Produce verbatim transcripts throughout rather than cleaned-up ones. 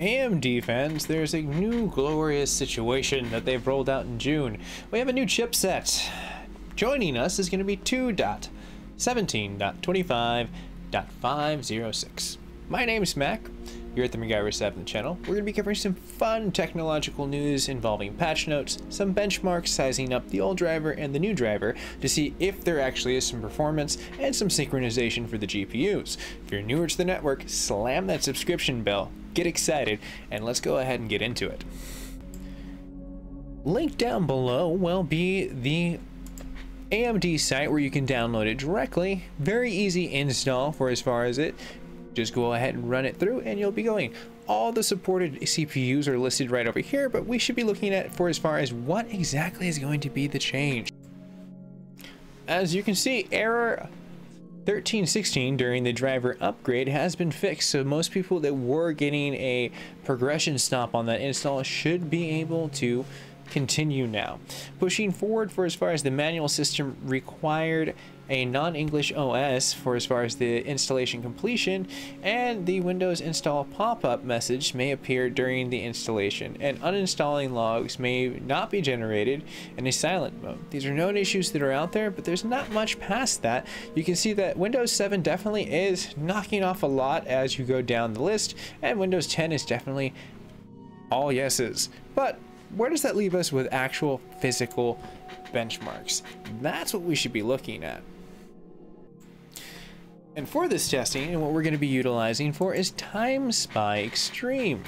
A M D fans, there's a new glorious situation that they've rolled out in June. We have a new chipset. Joining us is going to be two point seventeen point twenty-five point five oh six. My name's Mac. You're at the MacGyver seven channel. We're going to be covering some fun technological news involving patch notes, some benchmarks sizing up the old driver and the new driver to see if there actually is some performance and some synchronization for the G P Us. If you're newer to the network, slam that subscription bell, get excited, and let's go ahead and get into it. Linked down below will be the A M D site where you can download it directly. Very easy install for as far as it. Just go ahead and run it through and you'll be going. All the supported C P Us are listed right over here, but we should be looking at for as far as what exactly is going to be the change. As you can see, error thirteen sixteen during the driver upgrade has been fixed, so most people that were getting a progression stop on that install should be able to continue now. Pushing forward for as far as the manual system required a non-English O S for as far as the installation completion, and the Windows install pop-up message may appear during the installation, and uninstalling logs may not be generated in a silent mode. These are known issues that are out there, but there's not much past that. You can see that Windows seven definitely is knocking off a lot as you go down the list, and Windows ten is definitely all yeses. But where does that leave us with actual physical benchmarks? That's what we should be looking at. And for this testing, and what we're going to be utilizing for is Time Spy Extreme.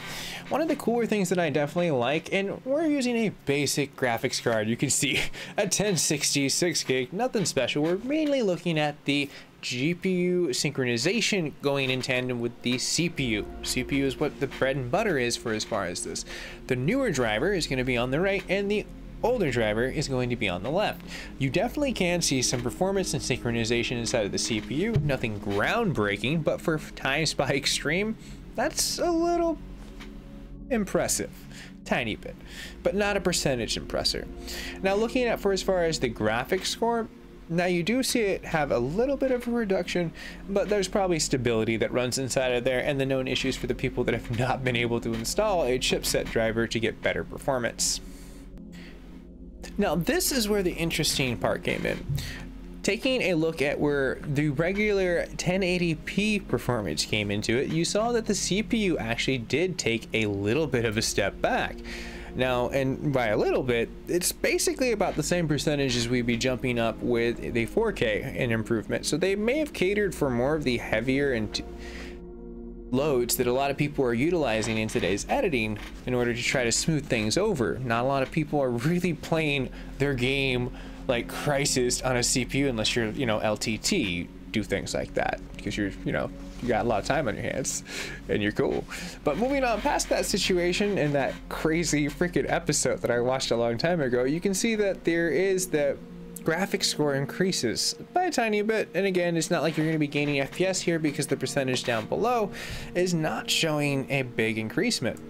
One of the cooler things that I definitely like, and we're using a basic graphics card. You can see a ten sixty, six gig, nothing special. We're mainly looking at the G P U synchronization going in tandem with the C P U. C P U is what the bread and butter is for as far as this. The newer driver is going to be on the right, and the older driver is going to be on the left. You definitely can see some performance and synchronization inside of the C P U. Nothing groundbreaking, but for Time Spy Extreme, that's a little impressive. Tiny bit, but not a percentage impressor. Now looking at for as far as the graphics score, now you do see it have a little bit of a reduction, but there's probably stability that runs inside of there and the known issues for the people that have not been able to install a chipset driver to get better performance. Now this is where the interesting part came in. Taking a look at where the regular ten eighty p performance came into it, you saw that the C P U actually did take a little bit of a step back. Now, and by a little bit, it's basically about the same percentage as we'd be jumping up with the four K in improvement. So they may have catered for more of the heavier and loads that a lot of people are utilizing in today's editing in order to try to smooth things over. Not a lot of people are really playing their game like Crisis on a C P U unless you're, you know, L T T. You do things like that because you're, you know, you got a lot of time on your hands and you're cool. But moving on past that situation and that crazy freaking episode that I watched a long time ago, you can see that there is the graphics score increases by a tiny bit. And again, it's not like you're going to be gaining F P S here because the percentage down below is not showing a big increasement.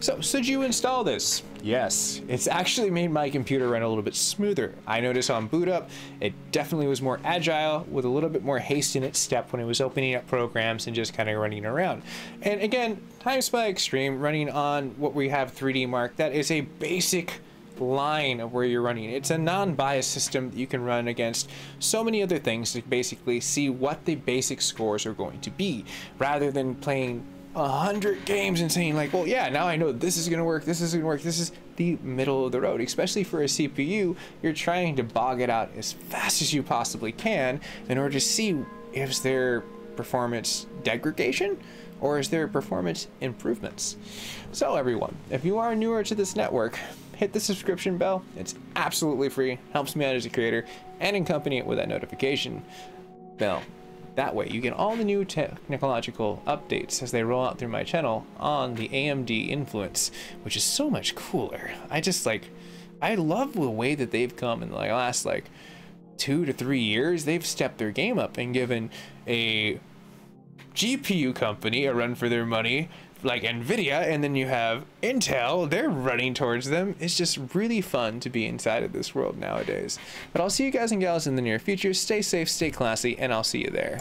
So should you install this? Yes, it's actually made my computer run a little bit smoother. I noticed on boot up, it definitely was more agile with a little bit more haste in its step when it was opening up programs and just kind of running around. And again, Time Spy Extreme running on what we have three D Mark, that is a basic line of where you're running. It's a non-biased system that you can run against so many other things to basically see what the basic scores are going to be, rather than playing a hundred games and saying like, well, yeah, now I know this is gonna work, this is gonna work. This is the middle of the road, especially for a C P U. You're trying to bog it out as fast as you possibly can in order to see if there performance degradation or is there performance improvements. So everyone, if you are newer to this network, hit the subscription bell. It's absolutely free, helps me out as a creator, and accompany it with that notification bell. That way you get all the new technological updates as they roll out through my channel on the A M D influence, which is so much cooler. I just like, I love the way that they've come in the last like two to three years. They've stepped their game up and given a G P U company a run for their money, like Nvidia, and then you have Intel, they're running towards them. It's just really fun to be inside of this world nowadays. But I'll see you guys and gals in the near future. Stay safe, stay classy, and I'll see you there.